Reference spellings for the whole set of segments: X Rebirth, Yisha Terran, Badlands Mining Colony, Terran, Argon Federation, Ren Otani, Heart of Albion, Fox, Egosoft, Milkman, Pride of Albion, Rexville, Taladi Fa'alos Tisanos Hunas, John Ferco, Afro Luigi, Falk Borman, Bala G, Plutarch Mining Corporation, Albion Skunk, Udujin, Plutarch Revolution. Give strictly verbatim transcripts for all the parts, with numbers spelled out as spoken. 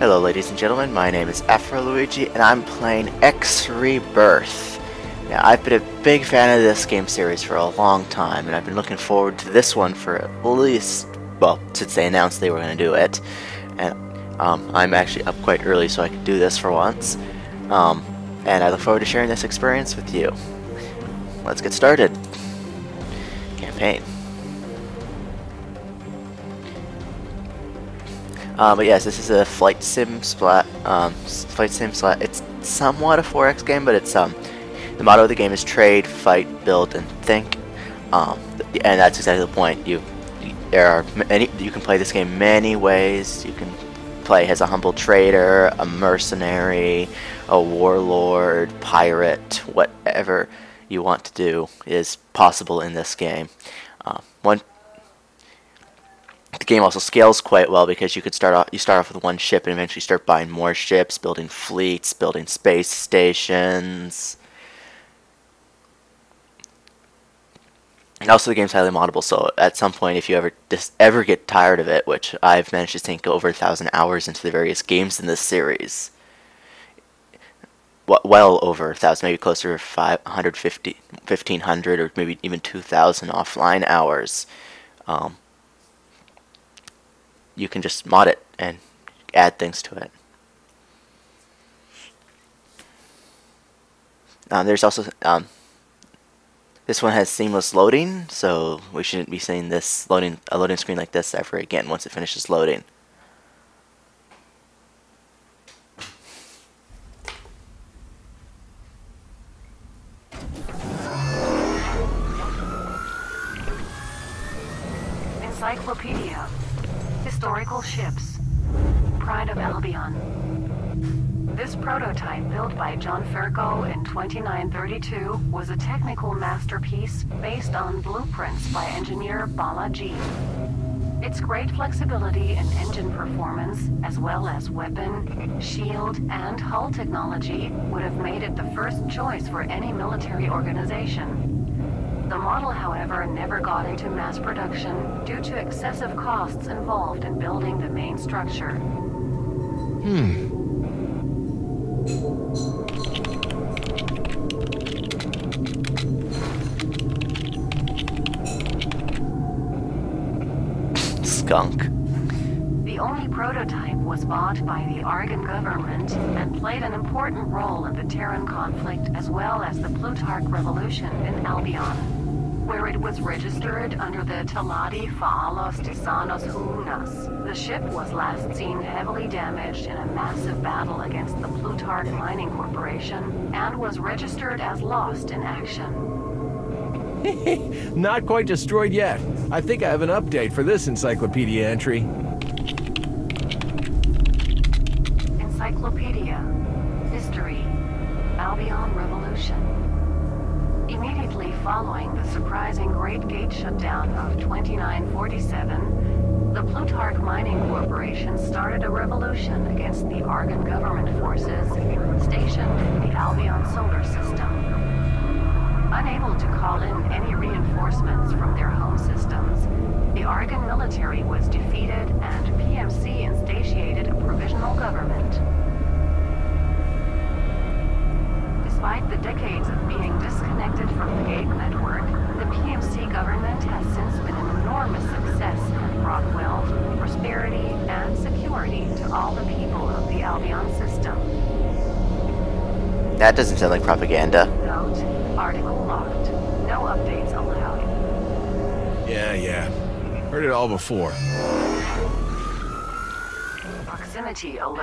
Hello ladies and gentlemen, my name is Afro Luigi and I'm playing X Rebirth. Now I've been a big fan of this game series for a long time and I've been looking forward to this one for at least, well, since they announced they were going to do it. And um, I'm actually up quite early so I can do this for once. Um, and I look forward to sharing this experience with you. Let's get started. Campaign. Uh, but yes, this is a flight sim splat. Um, flight sim splat. It's somewhat a four X game, but it's um, the motto of the game is trade, fight, build, and think. Um, and that's exactly the point. You, there are many. You can play this game many ways. You can play as a humble trader, a mercenary, a warlord, pirate, whatever you want to do is possible in this game. Um, one. The game also scales quite well because you could start off you start off with one ship and eventually start buying more ships, building fleets, building space stations. And also the game's highly moddable, so at some point if you ever just ever get tired of it, which I've managed to sink over a thousand hours into the various games in this series. Well over a thousand, maybe closer to five hundred fifty, fifteen hundred, or maybe even two thousand offline hours. Um, You can just mod it and add things to it. Um, there's also um, this one has seamless loading, so we shouldn't be seeing this loading a loading screen like this ever again once it finishes loading. Encyclopedia. Historical ships. Pride of Albion. This prototype, built by John Ferco in twenty-nine thirty-two, was a technical masterpiece based on blueprints by engineer Bala G. Its great flexibility in engine performance, as well as weapon, shield, and hull technology, would have made it the first choice for any military organization. The model, however, never got into mass production due to excessive costs involved in building the main structure. Hmm. Skunk. The only prototype was bought by the Argon government and played an important role in the Terran conflict as well as the Plutarch Revolution in Albion, where it was registered under the Taladi Fa'alos Tisanos Hunas. The ship was last seen heavily damaged in a massive battle against the Plutarch Mining Corporation and was registered as lost in action. Not quite destroyed yet. I think I have an update for this encyclopedia entry. Encyclopedia. History. Albion Revolution. Immediately following the surprising Great Gate shutdown of twenty-nine forty-seven, the Plutarch Mining Corporation started a revolution against the Argon government forces stationed in the Albion solar system. Unable to call in any reinforcements from their home systems, the Argon military was defeated and P M C instantiated a provisional government. Despite the decades of being disconnected from the gate network, the P M C government has since been an enormous success and brought wealth, prosperity, and security to all the people of the Albion system. That doesn't sound like propaganda. Note, article locked. No updates allowed. Yeah, yeah. Heard it all before. Proximity alert.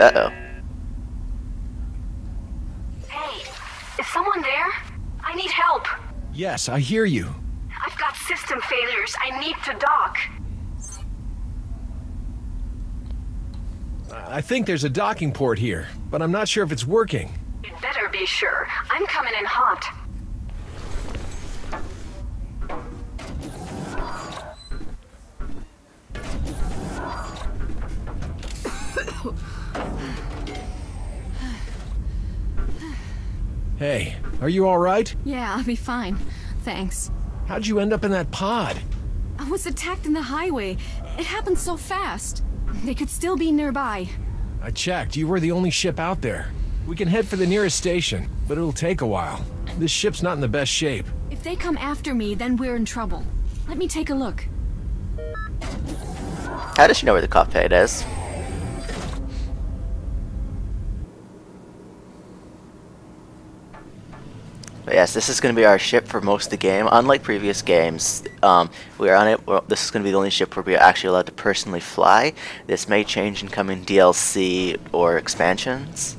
Uh-oh. Someone there? I need help. Yes, I hear you. I've got system failures. I need to dock. I think there's a docking port here, but I'm not sure if it's working. You'd better be sure. I'm coming in hot. Hey, are you all right? Yeah, I'll be fine. Thanks. How'd you end up in that pod? I was attacked in the highway. It happened so fast. They could still be nearby. I checked. You were the only ship out there. We can head for the nearest station, but it'll take a while. This ship's not in the best shape. If they come after me, then we're in trouble. Let me take a look. How does she know where the cockpit is? But yes, this is going to be our ship for most of the game. Unlike previous games, um, we are on it. Well, this is going to be the only ship where we are actually allowed to personally fly. This may change in coming D L C or expansions.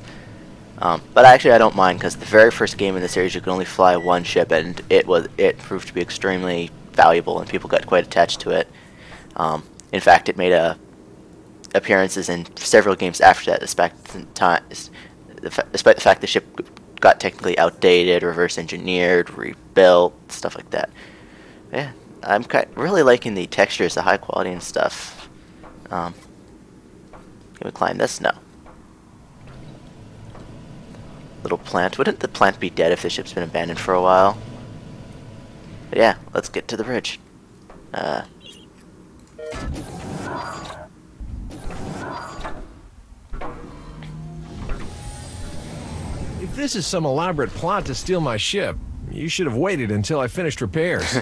Um, but actually, I don't mind, because the very first game in the series, you could only fly one ship, and it was it proved to be extremely valuable, and people got quite attached to it. Um, in fact, it made a appearances in several games after that, despite the, time, despite the fact the ship got technically outdated, reverse engineered, rebuilt, stuff like that. Yeah, I'm kind really liking the textures, the high quality and stuff. Um, can we climb this? No. Little plant. Wouldn't the plant be dead if the ship's been abandoned for a while? But yeah, let's get to the bridge. Uh, If this is some elaborate plot to steal my ship, you should have waited until I finished repairs.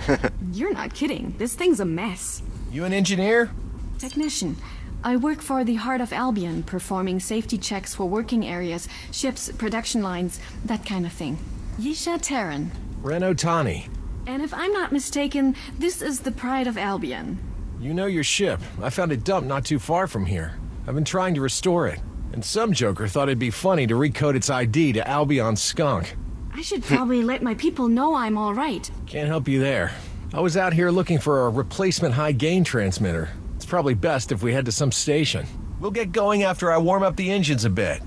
You're not kidding. This thing's a mess. You an engineer? Technician. I work for the Heart of Albion, performing safety checks for working areas, ships, production lines, that kind of thing. Yisha Terran. Ren Otani. And if I'm not mistaken, this is the Pride of Albion. You know your ship. I found a dump not too far from here. I've been trying to restore it. And some joker thought it'd be funny to recode its I D to Albion Skunk. I should probably let my people know I'm all right. Can't help you there. I was out here looking for a replacement high-gain transmitter. It's probably best if we head to some station. We'll get going after I warm up the engines a bit.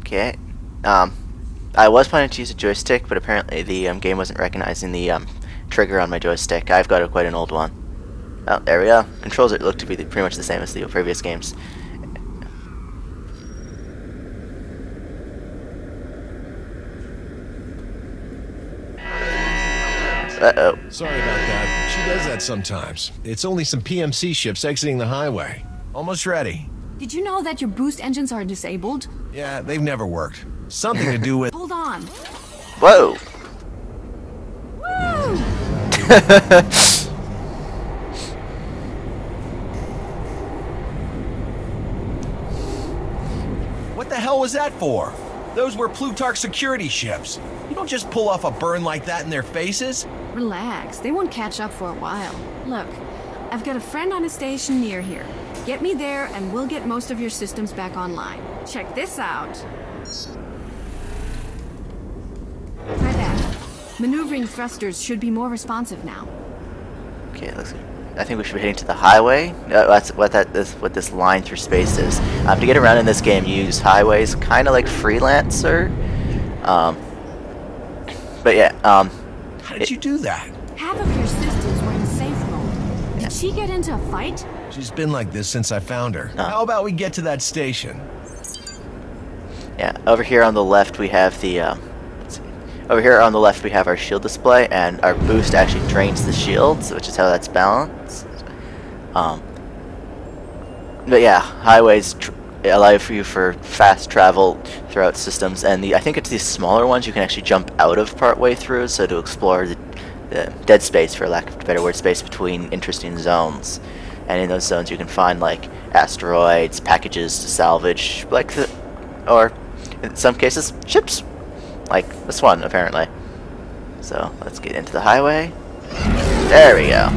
Okay. Um, I was planning to use a joystick, but apparently the um, game wasn't recognizing the um, trigger on my joystick. I've got a, quite an old one. Oh, there we go. Controls that look to be pretty much the same as the previous games. Uh-oh. Sorry about that. She does that sometimes. It's only some P M C ships exiting the highway. Almost ready. Did you know that your boost engines are disabled? Yeah, they've never worked. Something to do with... Hold on. Whoa. Woo! What the hell was that for? Those were Plutarch security ships. You don't just pull off a burn like that in their faces. Relax, they won't catch up for a while. Look, I've got a friend on a station near here. Get me there and we'll get most of your systems back online. Check this out. Try that. Maneuvering thrusters should be more responsive now. Okay, let's go. I think we should be heading to the highway. No, that's what that this what this line through space is. Um, to get around in this game, you use highways, kind of like Freelancer. Um, but yeah. Um, How did it, you do that? Half of your systems were in safe mode. Did yeah. she get into a fight? She's been like this since I found her. Uh. How about we get to that station? Yeah. Over here on the left, we have the. Uh, Over here on the left we have our shield display, and our boost actually drains the shields, which is how that's balanced. Um, but yeah, highways tr allow for you for fast travel throughout systems, and the, I think it's these smaller ones you can actually jump out of partway through, so to explore the, the dead space, for lack of a better word, space between interesting zones. And in those zones you can find like asteroids, packages to salvage, like the, or in some cases ships. Like this one, apparently. So, let's get into the highway. There we go.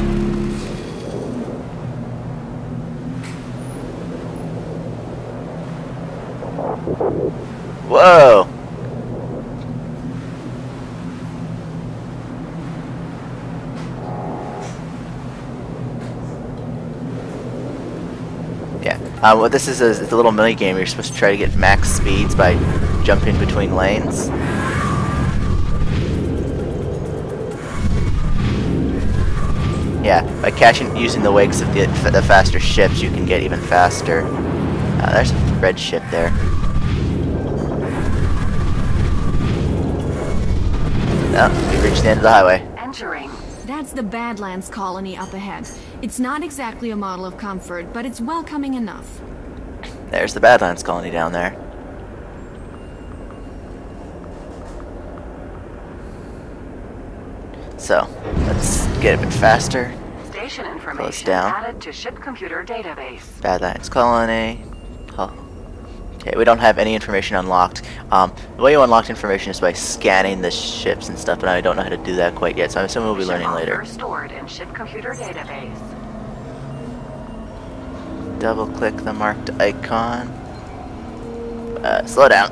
Whoa! Yeah. Um, what this is is it's a little mini game. You're supposed to try to get max speeds by jumping between lanes. Yeah, by catching using the wakes of the, the faster ships, you can get even faster. Uh, there's a red ship there. Oh, we reached the end of the highway. Entering. That's the Badlands Colony up ahead. It's not exactly a model of comfort, but it's welcoming enough. There's the Badlands Colony down there. So, let's get a bit faster. Station information close down. Added to ship computer database. Badlands Colony. Oh. Okay, we don't have any information unlocked. Um, the way you unlock information is by scanning the ships and stuff, but I don't know how to do that quite yet, so I'm assuming we'll be learning later. Stored in ship computer database. Double click the marked icon. Uh, slow down.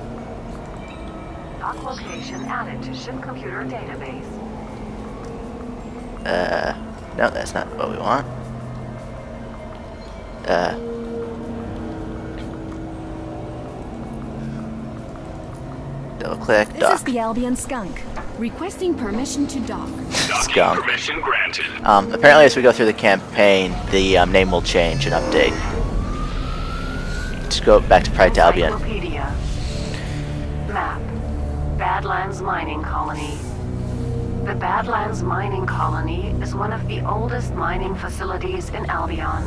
Dock location added to ship computer database. Uh, no, that's not what we want. Uh. Double click, dock. This is the Albion Skunk. Requesting permission to dock. Skunk. Permission granted. Um, apparently as we go through the campaign, the um, name will change and update. Let's go back to Pride to Albion. Map. Badlands Mining Colony. The Badlands Mining Colony is one of the oldest mining facilities in Albion.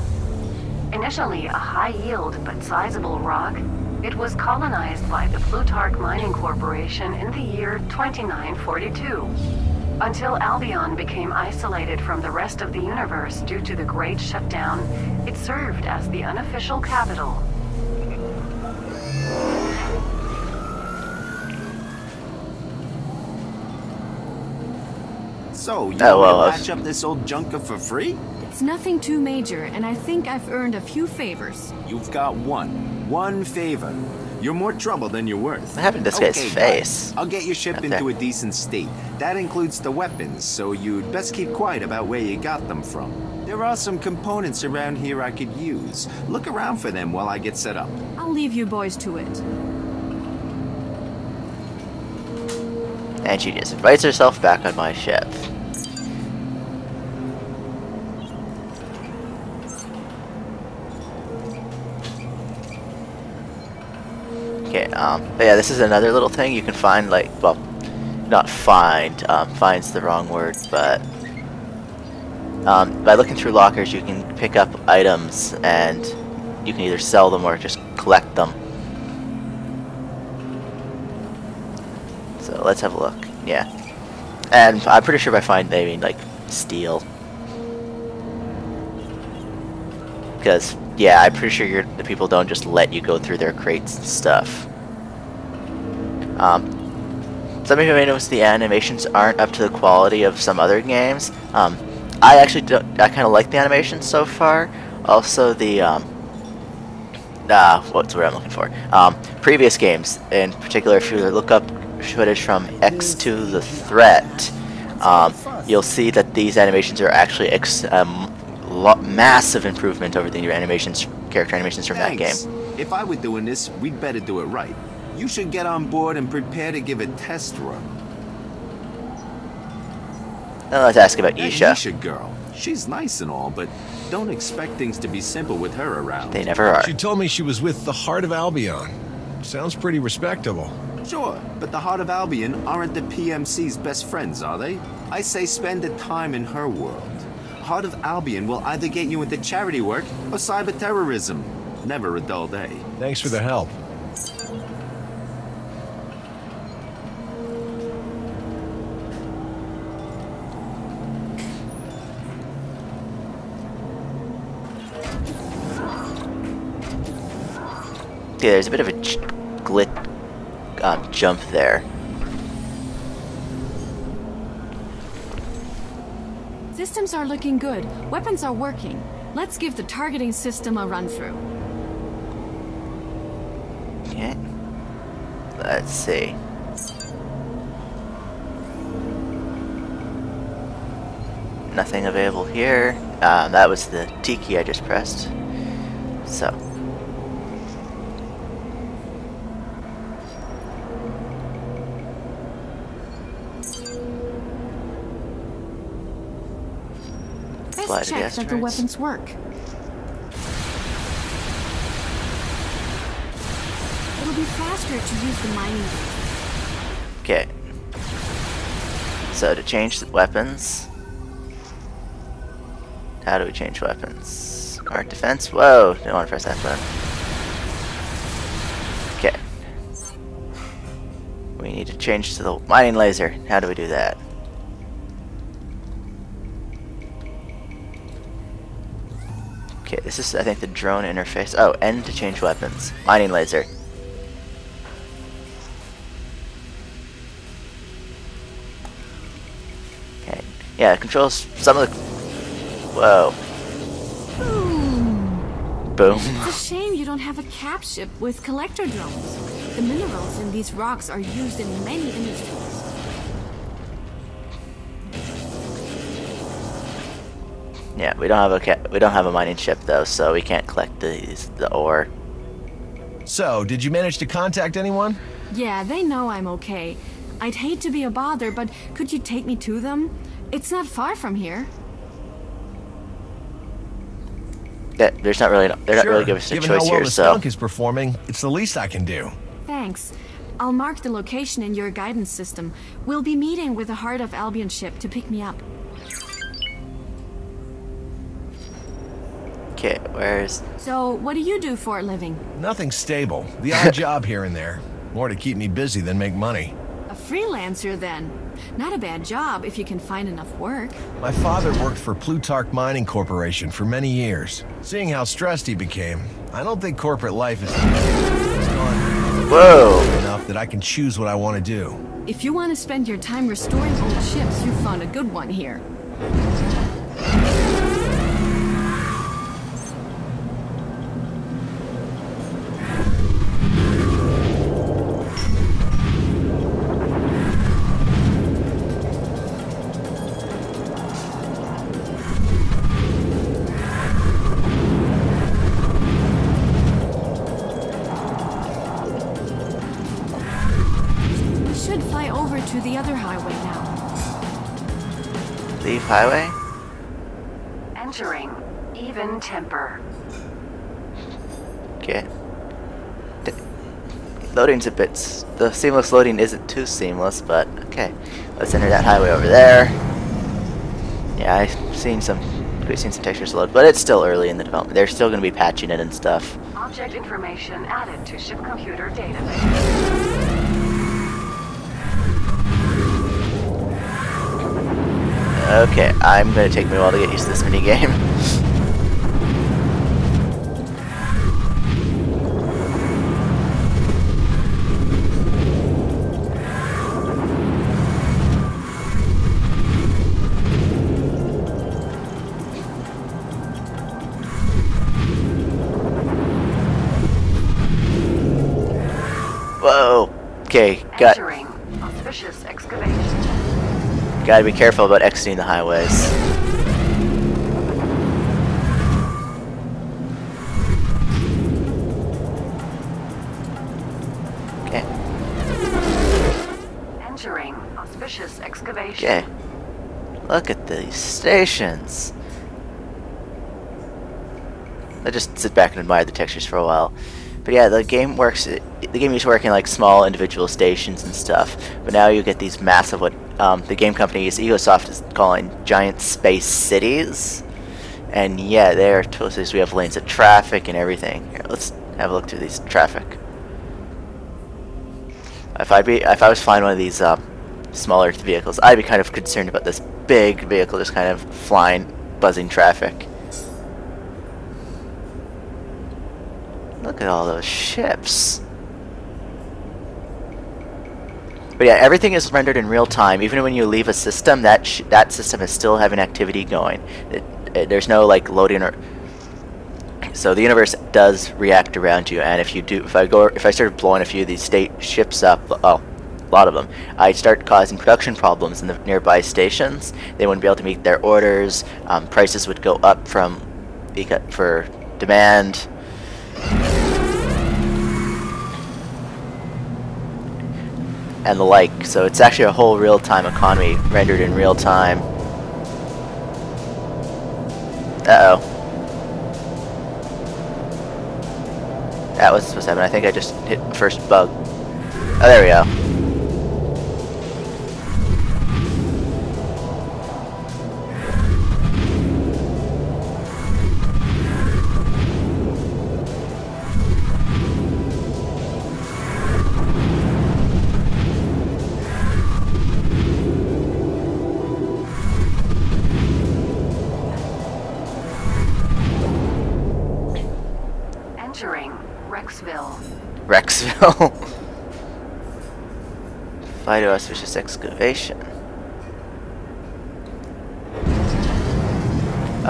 Initially a high-yield but sizable rock, it was colonized by the Plutarch Mining Corporation in the year twenty-nine forty-two, until Albion became isolated from the rest of the universe due to the Great Shutdown. It served as the unofficial capital. So, you oh, well, match up this old junker for free? It's nothing too major, and I think I've earned a few favors. You've got one. One favor. You're more trouble than you're worth. What happened to this guy's okay, face? I'll get your ship into there. a decent state. That includes the weapons, so you'd best keep quiet about where you got them from. There are some components around here I could use. Look around for them while I get set up. I'll leave you boys to it. And she just invites herself back on my ship. Okay, um, but yeah, this is another little thing you can find, like, well, not find, um, find's the wrong word, but, um, by looking through lockers, you can pick up items, and you can either sell them or just collect them. So, let's have a look, yeah. And I'm pretty sure by find, they mean, like, steal. Because... yeah, I'm pretty sure you're, the people don't just let you go through their crates and stuff. Um, some of you may notice the animations aren't up to the quality of some other games. Um, I actually don't, I kind of like the animations so far. Also the, um, ah, what's the word I'm looking for? Um, previous games, in particular, if you look up footage from X to the Threat, um, you'll see that these animations are actually ex um, Lot, massive improvement over the animations, character animations from Thanks. that game. If I were doing this, we'd better do it right. You should get on board and prepare to give a test run. Now let's ask about that Yisha. Yisha girl. She's nice and all, but don't expect things to be simple with her around. They never are. She told me she was with the Heart of Albion. Sounds pretty respectable. Sure, but the Heart of Albion aren't the P M C's best friends, are they? I say spend the time in her world. Heart of Albion will either get you into charity work or cyber terrorism. Never a dull day. Thanks for the help. Yeah, there's a bit of a glitch um, jump there. Systems are looking good. Weapons are working. Let's give the targeting system a run-through. Okay. Let's see. Nothing available here. Um, that was the T key I just pressed. So. Let's check that the weapons work. It'll be faster to use the mining. Okay. So to change the weapons, how do we change weapons? Art defense? Whoa, didn't want to press that button. Okay. We need to change to the mining laser. How do we do that? Okay, this is, I think, the drone interface. Oh, N to change weapons. Mining laser. Okay. Yeah, it controls some of the... Whoa. Ooh. Boom. It's a shame you don't have a cap ship with collector drones. The minerals in these rocks are used in many industries. Yeah, we don't have a ca we don't have a mining ship though, so we can't collect these the ore. So, did you manage to contact anyone? Yeah, they know I'm okay. I'd hate to be a bother, but could you take me to them? It's not far from here. Yeah, there's not really they're not sure. really giving us a Given choice how well here. The so. Skunk is performing. It's the least I can do. Thanks. I'll mark the location in your guidance system. We'll be meeting with the Heart of Albion ship to pick me up. Okay, where's... So, what do you do for a living? Nothing stable. The odd job here and there. More to keep me busy than make money. A freelancer, then. Not a bad job if you can find enough work. My father worked for Plutarch Mining Corporation for many years. Seeing how stressed he became, I don't think corporate life is... Whoa! ...enough that I can choose what I want to do. If you want to spend your time restoring old ships, you've found a good one here. Highway? Entering even temper. Okay. D Loading's a bit... S the seamless loading isn't too seamless, but okay. Let's enter that highway over there. Yeah, I've seen some... We've seen some textures load, but it's still early in the development. They're still going to be patching it and stuff. Object information added to ship computer database. Okay, I'm gonna take me a while to get used to this minigame. Whoa! Okay, got suspicious excavation. Gotta be careful about exiting the highways. Okay. Entering auspicious excavation. Okay. Look at these stations. I just sit back and admire the textures for a while. But yeah, the game works. The game used to work in like small individual stations and stuff, but now you get these massive. What um, the game company is Egosoft is calling giant space cities, and yeah, they are total cities. We have lanes of traffic and everything. Here, let's have a look through these traffic. If I be, if I was flying one of these uh, smaller vehicles, I'd be kind of concerned about this big vehicle just kind of flying, buzzing traffic. Look at all those ships. But yeah, everything is rendered in real time. Even when you leave a system, that sh that system is still having activity going. It, it, there's no like loading or. So the universe does react around you, and if you do, if I go, if I start blowing a few of these state ships up, oh, a lot of them, I start causing production problems in the nearby stations. They wouldn't be able to meet their orders. Um, prices would go up from for demand. And the like, so it's actually a whole real-time economy rendered in real time. Uh oh, that wasn't supposed to happen. I think I just hit the first bug. Oh, there we go. Rexville. Fly to auspicious excavation.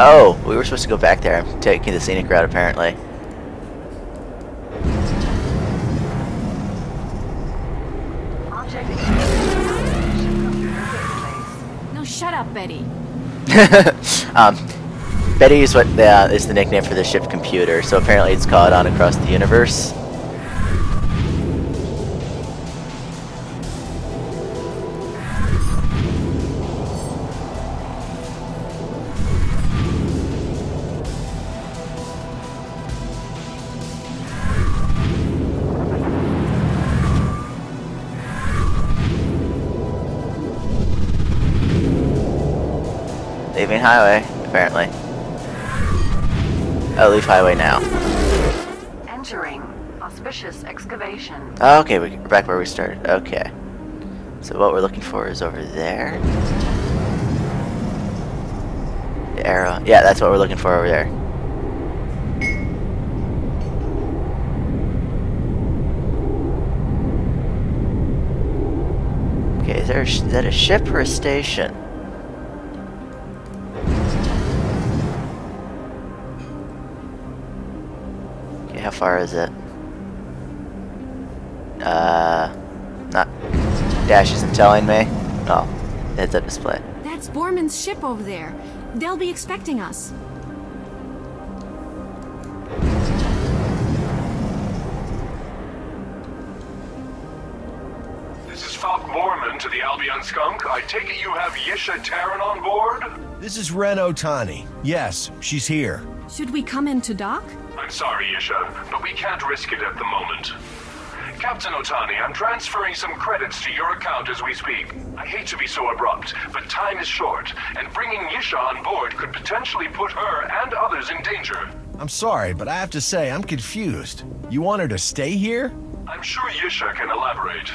Oh, we were supposed to go back there. I'm taking the scenic route apparently. No, shut up, Betty. um, Betty is what the, uh, is the nickname for the ship computer, so apparently it's called on across the universe. Leaving highway, apparently. Oh, leave highway now. Entering auspicious excavation. Oh, okay, we're back where we started. Okay. So what we're looking for is over there. The arrow. Yeah, that's what we're looking for over there. Okay, is, there a sh is that a ship or a station? How far is it? Uh, not. Dash isn't telling me. Oh, heads up display. That's Borman's ship over there. They'll be expecting us. This is Falk Borman to the Albion Skunk. I take it you have Yisha Terran on board? This is Ren Otani. Yes, she's here. Should we come in to dock? I'm sorry, Yisha, but we can't risk it at the moment. Captain Otani, I'm transferring some credits to your account as we speak. I hate to be so abrupt, but time is short, and bringing Yisha on board could potentially put her and others in danger. I'm sorry, but I have to say I'm confused. You want her to stay here? I'm sure Yisha can elaborate.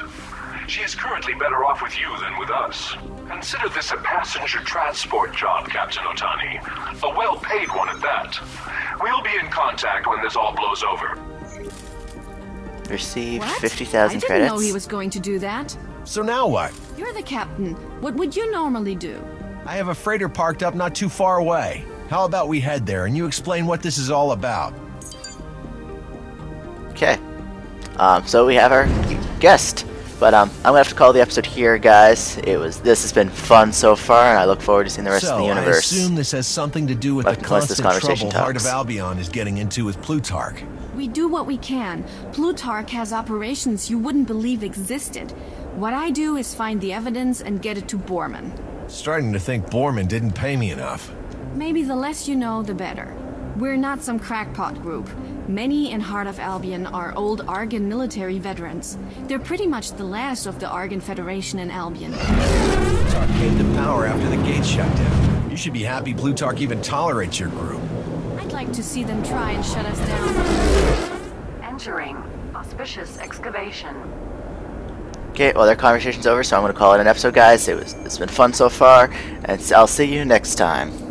She is currently better off with you than with us. Consider this a passenger transport job, Captain Otani. A well-paid one at that. We'll be in contact when this all blows over. Received fifty thousand credits. I didn't know he was going to do that. So now what? You're the captain. What would you normally do? I have a freighter parked up not too far away. How about we head there and you explain what this is all about? Okay. Um, so we have our guest. But um, I'm gonna have to call the episode here, guys. It was this has been fun so far, and I look forward to seeing the rest so, of the universe. So I assume this has something to do with but the constant trouble talks. Heart of Albion is getting into with Plutarch. We do what we can. Plutarch has operations you wouldn't believe existed. What I do is find the evidence and get it to Borman. Starting to think Borman didn't pay me enough. Maybe the less you know, the better. We're not some crackpot group. Many in Heart of Albion are old Argon military veterans. They're pretty much the last of the Argon Federation in Albion. Plutarch came to power after the gates shut down. You should be happy Plutarch even tolerates your group. I'd like to see them try and shut us down. Entering auspicious excavation. Okay, well, their conversation's over, so I'm going to call it an episode, guys. It was, it's been fun so far, and I'll see you next time.